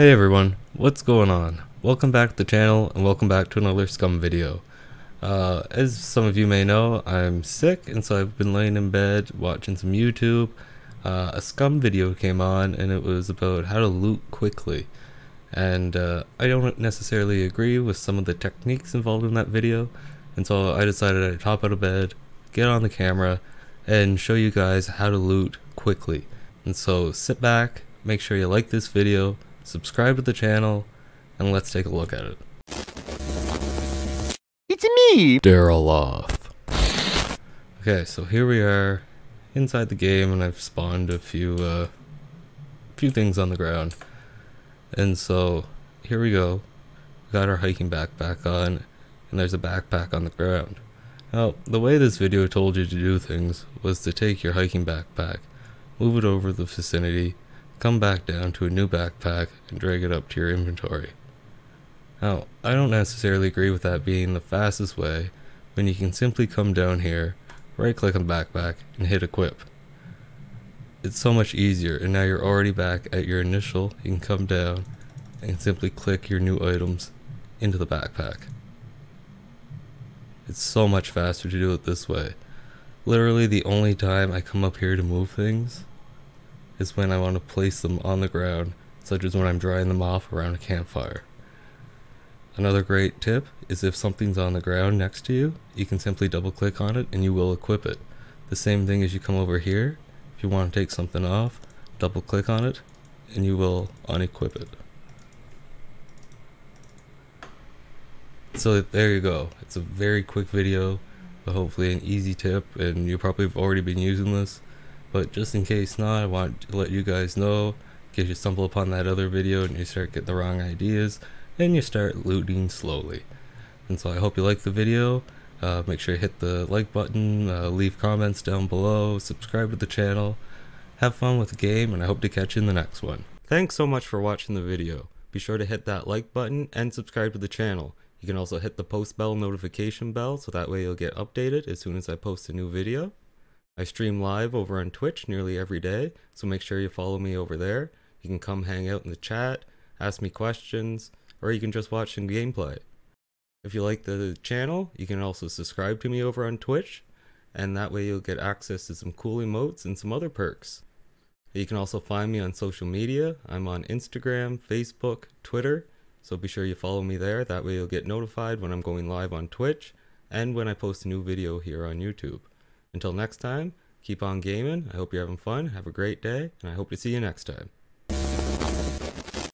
Hey everyone, what's going on? Welcome back to the channel and welcome back to another SCUM video. As some of you may know, I'm sick and so I've been laying in bed watching some YouTube. A SCUM video came on and it was about how to loot quickly. And I don't necessarily agree with some of the techniques involved in that video. And so I decided I'd hop out of bed, get on the camera, and show you guys how to loot quickly. And so sit back, make sure you like this video, subscribe to the channel, and let's take a look at it. It's me, Daeraloth. Okay, so here we are inside the game, and I've spawned a few things on the ground. And so here we go. We got our hiking backpack on, and there's a backpack on the ground. Now, the way this video told you to do things was to take your hiking backpack, move it over the vicinity, come back down to a new backpack and drag it up to your inventory. Now, I don't necessarily agree with that being the fastest way when you can simply come down here, right click on the backpack and hit equip. It's so much easier, and now you're already back at your initial. You can come down and simply click your new items into the backpack. It's so much faster to do it this way. Literally the only time I come up here to move things is when I want to place them on the ground, such as when I'm drying them off around a campfire. Another great tip is if something's on the ground next to you, you can simply double click on it and you will equip it. The same thing as you come over here, if you want to take something off, double click on it and you will unequip it. So there you go, it's a very quick video, but hopefully an easy tip, and you probably have already been using this. But just in case not, I want to let you guys know, in case you stumble upon that other video and you start getting the wrong ideas, and you start looting slowly. And so I hope you like the video. Make sure you hit the like button, leave comments down below, subscribe to the channel, have fun with the game, and I hope to catch you in the next one. Thanks so much for watching the video. Be sure to hit that like button and subscribe to the channel. You can also hit the post bell notification bell, so that way you'll get updated as soon as I post a new video. I stream live over on Twitch nearly every day, so make sure you follow me over there. You can come hang out in the chat, ask me questions, or you can just watch some gameplay. If you like the channel, you can also subscribe to me over on Twitch, and that way you'll get access to some cool emotes and some other perks. You can also find me on social media. I'm on Instagram, Facebook, Twitter, so be sure you follow me there. That way you'll get notified when I'm going live on Twitch and when I post a new video here on YouTube. Until next time, keep on gaming. I hope you're having fun. Have a great day, and I hope to see you next time.